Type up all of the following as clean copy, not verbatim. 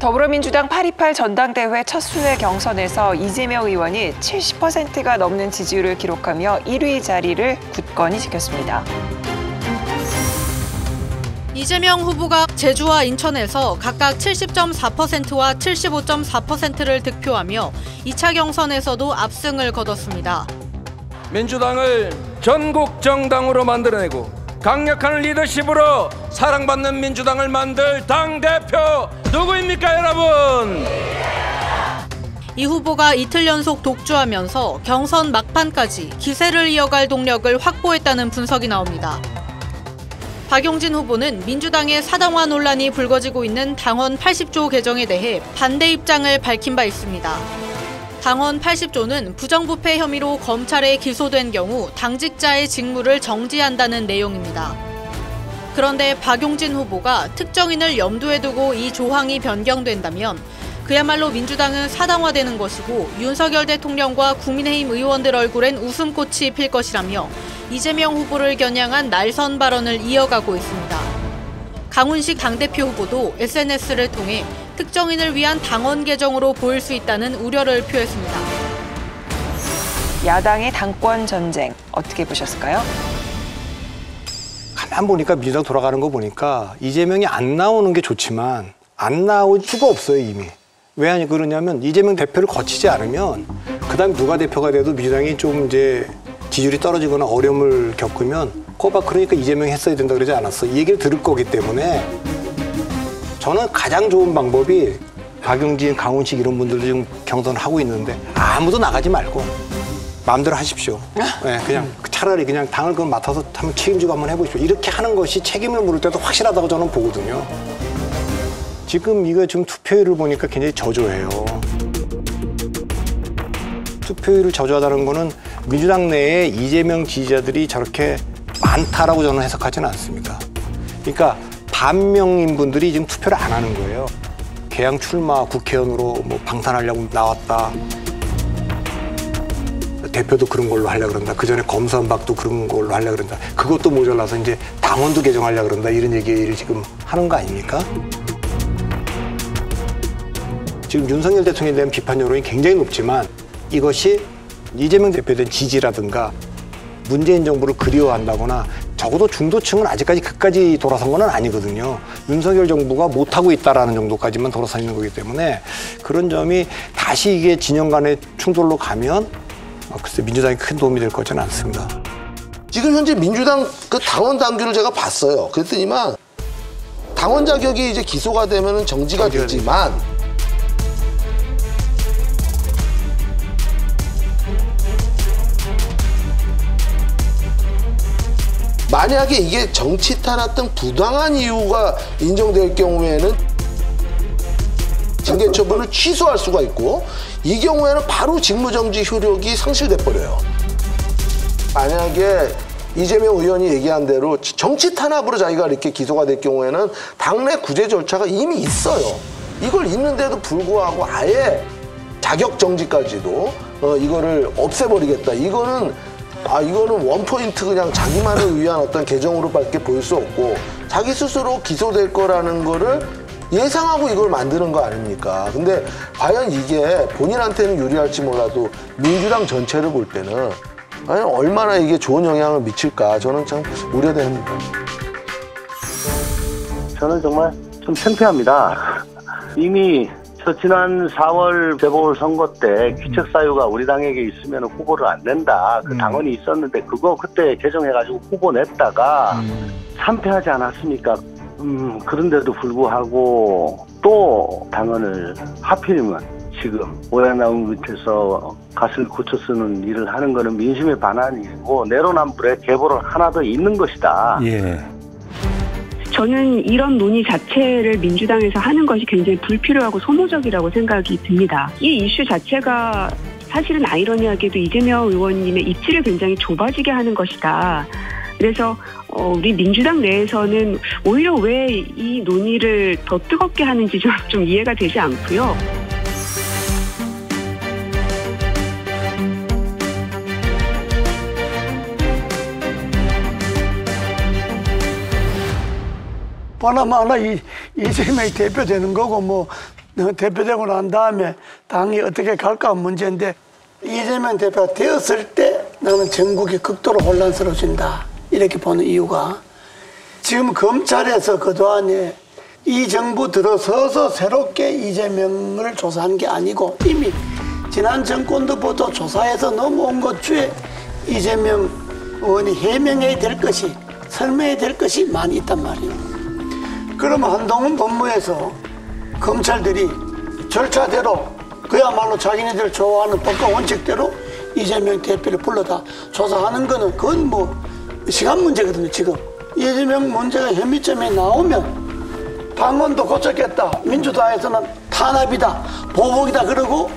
더불어민주당 8.28 전당대회 첫 순회 경선에서 이재명 의원이 70%가 넘는 지지율을 기록하며 1위 자리를 굳건히 지켰습니다. 이재명 후보가 제주와 인천에서 각각 70.4%와 75.4%를 득표하며 2차 경선에서도 압승을 거뒀습니다. 민주당을 전국 정당으로 만들어내고 강력한 리더십으로 사랑받는 민주당을 만들 당대표 누구입니까, 여러분? 이 후보가 이틀 연속 독주하면서 경선 막판까지 기세를 이어갈 동력을 확보했다는 분석이 나옵니다. 박용진 후보는 민주당의 사당화 논란이 불거지고 있는 당원 80조 개정에 대해 반대 입장을 밝힌 바 있습니다. 당원 80조는 부정부패 혐의로 검찰에 기소된 경우 당직자의 직무를 정지한다는 내용입니다. 그런데 박용진 후보가 특정인을 염두에 두고 이 조항이 변경된다면 그야말로 민주당은 사당화되는 것이고 윤석열 대통령과 국민의힘 의원들 얼굴엔 웃음꽃이 필 것이라며 이재명 후보를 겨냥한 날선 발언을 이어가고 있습니다. 강훈식 당대표 후보도 SNS를 통해 특정인을 위한 당원 개정으로 보일 수 있다는 우려를 표했습니다. 야당의 당권 전쟁 어떻게 보셨을까요? 가만 보니까 민주당 돌아가는 거 보니까 이재명이 안 나오는 게 좋지만 안 나올 수가 없어요, 이미. 왜 그러냐면 이재명 대표를 거치지 않으면 그다음 누가 대표가 돼도 민주당이 좀 이제 지지율이 떨어지거나 어려움을 겪으면 꼬박 그러니까 이재명이 했어야 된다 그러지 않았어. 이 얘기를 들을 거기 때문에 저는 가장 좋은 방법이 박용진, 강훈식 이런 분들도 지금 경선을 하고 있는데 아무도 나가지 말고 마음대로 하십시오. 네, 그냥 차라리 그냥 당을 그럼 맡아서 한번 책임지고 한번 해보십시오. 이렇게 하는 것이 책임을 물을 때도 확실하다고 저는 보거든요. 지금 이거 지금 투표율을 보니까 굉장히 저조해요. 투표율을 저조하다는 거는 민주당 내에 이재명 지지자들이 저렇게 많다라고 저는 해석하지는 않습니다. 그러니까 반명인 분들이 지금 투표를 안 하는 거예요. 개항 출마 국회의원으로 뭐 방탄하려고 나왔다. 대표도 그런 걸로 하려고 그런다. 그전에 검수완박도 그런 걸로 하려고 그런다. 그것도 모자라서 이제 당원도 개정하려고 그런다. 이런 얘기를 지금 하는 거 아닙니까? 지금 윤석열 대통령에 대한 비판 여론이 굉장히 높지만 이것이 이재명 대표에 대한 지지라든가 문재인 정부를 그리워한다거나 적어도 중도층은 아직까지 그까지 돌아선 건 아니거든요. 윤석열 정부가 못하고 있다라는 정도까지만 돌아서 있는 거기 때문에 그런 점이 다시 이게 진영 간의 충돌로 가면 글쎄 민주당이 큰 도움이 될 거지는 않습니다. 지금 현재 민주당 그 당원 당규를 제가 봤어요. 그랬더니만 당원 자격이 이제 기소가 되면 정지가 되지만 만약에 이게 정치 탄압 등 부당한 이유가 인정될 경우에는 징계 처분을 취소할 수가 있고 이 경우에는 바로 직무정지 효력이 상실돼버려요. 만약에 이재명 의원이 얘기한 대로 정치 탄압으로 자기가 이렇게 기소가 될 경우에는 당내 구제 절차가 이미 있어요. 이걸 있는데도 불구하고 아예 자격정지까지도 이거를 없애버리겠다. 이거는 원포인트 그냥 자기만을 위한 어떤 개정으로밖에 보일 수 없고 자기 스스로 기소될 거라는 거를 예상하고 이걸 만드는 거 아닙니까? 근데 과연 이게 본인한테는 유리할지 몰라도 민주당 전체를 볼 때는 과연 얼마나 이게 좋은 영향을 미칠까 저는 참 우려됩니다. 저는 정말 좀 창피합니다. 이미 저 지난 4월 재보궐선거 때 귀책 사유가 우리 당에게 있으면 후보를 안 낸다. 그 당원이 있었는데 그거 그때 개정해가지고 후보 냈다가 참패하지 않았습니까? 그런데도 불구하고 또 당원을 하필이면 지금 오얏나무 밑에서 갓을 고쳐 쓰는 일을 하는 거는 민심에 반한 일이고 내로남불에 계보를 하나 더 있는 것이다. 예. 저는 이런 논의 자체를 민주당에서 하는 것이 굉장히 불필요하고 소모적이라고 생각이 듭니다. 이 이슈 자체가 사실은 아이러니하게도 이재명 의원님의 입지를 굉장히 좁아지게 하는 것이다. 그래서 우리 민주당 내에서는 오히려 왜 이 논의를 더 뜨겁게 하는지 좀 이해가 되지 않고요. 바나마나 이재명이 대표되는 거고 뭐 대표되고 난 다음에 당이 어떻게 갈까 문제인데, 이재명 대표가 되었을 때 나는 전국이 극도로 혼란스러워진다 이렇게 보는 이유가, 지금 검찰에서 그동안에 이 정부 들어서서 새롭게 이재명을 조사한 게 아니고 이미 지난 정권도 보도 조사해서 넘어온 것 중에 이재명 의원이 해명해야 될 것이, 설명해야 될 것이 많이 있단 말이에요. 그러면 한동훈 법무에서 검찰들이 절차대로 그야말로 자기네들 좋아하는 법과 원칙대로 이재명 대표를 불러다 조사하는 거는 그건 뭐 시간 문제거든요. 지금 이재명 문제가 혐의점에 나오면 당원도 고쳤겠다, 민주당에서는 탄압이다, 보복이다, 그러고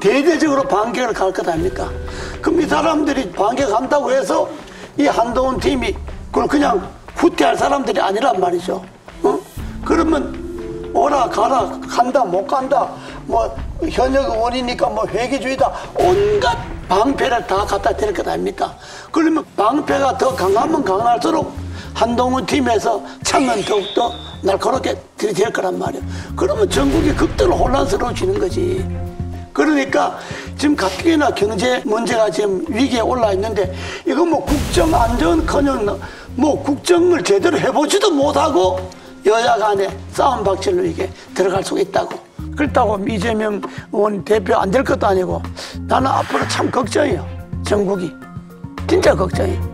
대대적으로 반격을 갈 것 아닙니까? 그럼 이 사람들이 반격한다고 해서 이 한동훈 팀이 그걸 그냥 후퇴할 사람들이 아니란 말이죠. 어? 그러면 오라 가라, 간다 못 간다, 뭐 현역 의원이니까 뭐 회계주의다, 온갖 방패를 다 갖다 댈 것 아닙니까? 그러면 방패가 더 강하면 강할수록 한동훈 팀에서 창은 더욱더 날카롭게 들이댈 거란 말이에요. 그러면 전국이 극도로 혼란스러워지는 거지. 그러니까 지금 가뜩이나 경제 문제가 지금 위기에 올라 있는데, 이거 뭐 국정 안전커녕 뭐 국정을 제대로 해보지도 못하고 여야 간의 싸움 박질로 이게 들어갈 수가 있다고. 그렇다고 이재명 의원 대표 안 될 것도 아니고, 나는 앞으로 참 걱정이에요. 전국이 진짜 걱정이에요.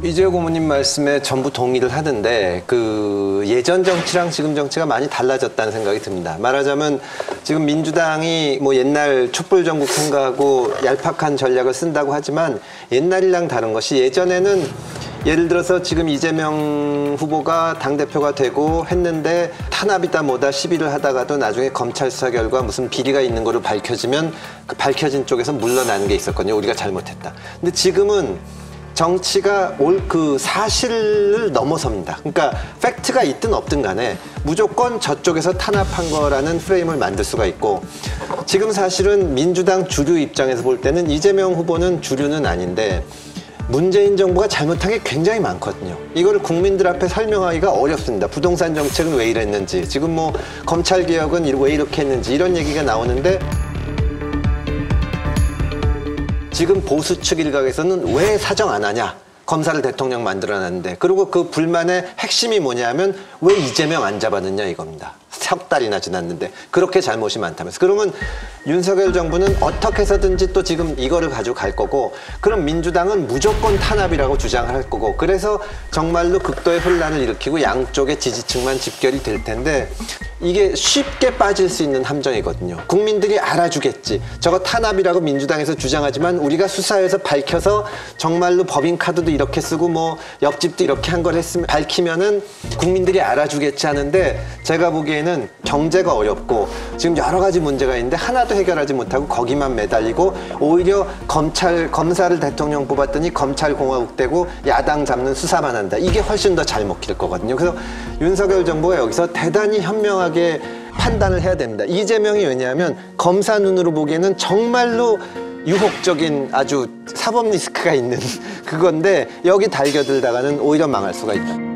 이재호 고모님 말씀에 전부 동의를 하는데, 그 예전 정치랑 지금 정치가 많이 달라졌다는 생각이 듭니다. 말하자면 지금 민주당이 뭐 옛날 촛불 전국 생각하고 얄팍한 전략을 쓴다고 하지만, 옛날이랑 다른 것이, 예전에는 예를 들어서 지금 이재명 후보가 당대표가 되고 했는데 탄압이다 뭐다 시비를 하다가도 나중에 검찰 수사 결과 무슨 비리가 있는 거로 밝혀지면 그 밝혀진 쪽에서 물러나는 게 있었거든요. 우리가 잘못했다. 근데 지금은 정치가 올 그 사실을 넘어섭니다. 그러니까 팩트가 있든 없든 간에 무조건 저쪽에서 탄압한 거라는 프레임을 만들 수가 있고, 지금 사실은 민주당 주류 입장에서 볼 때는 이재명 후보는 주류는 아닌데 문재인 정부가 잘못한 게 굉장히 많거든요. 이거를 국민들 앞에 설명하기가 어렵습니다. 부동산 정책은 왜 이랬는지, 지금 뭐 검찰개혁은 왜 이렇게 했는지 이런 얘기가 나오는데, 지금 보수 측 일각에서는 왜 사정 안 하냐, 검사를 대통령 만들어놨는데, 그리고 그 불만의 핵심이 뭐냐면 왜 이재명 안 잡았느냐 이겁니다. 석 달이나 지났는데 그렇게 잘못이 많다면서. 그러면 윤석열 정부는 어떻게 해서든지 또 지금 이거를 가지고 갈 거고, 그럼 민주당은 무조건 탄압이라고 주장할 거고, 그래서 정말로 극도의 혼란을 일으키고 양쪽의 지지층만 집결이 될 텐데, 이게 쉽게 빠질 수 있는 함정이거든요. 국민들이 알아주겠지, 저거 탄압이라고 민주당에서 주장하지만 우리가 수사해서 밝혀서 정말로 법인카드도 이렇게 쓰고 뭐 옆집도 이렇게 한 걸 했으면 밝히면은 국민들이 알아주겠지 하는데, 제가 보기에는 경제가 어렵고 지금 여러 가지 문제가 있는데 하나도 해결하지 못하고 거기만 매달리고, 오히려 검사를 대통령 뽑았더니 검찰공화국 되고 야당 잡는 수사만 한다, 이게 훨씬 더 잘 먹힐 거거든요. 그래서 윤석열 정부가 여기서 대단히 현명하게 판단을 해야 됩니다. 이재명이 왜냐하면 검사 눈으로 보기에는 정말로 유혹적인 아주 사법 리스크가 있는 그건데, 여기 달겨들다가는 오히려 망할 수가 있다.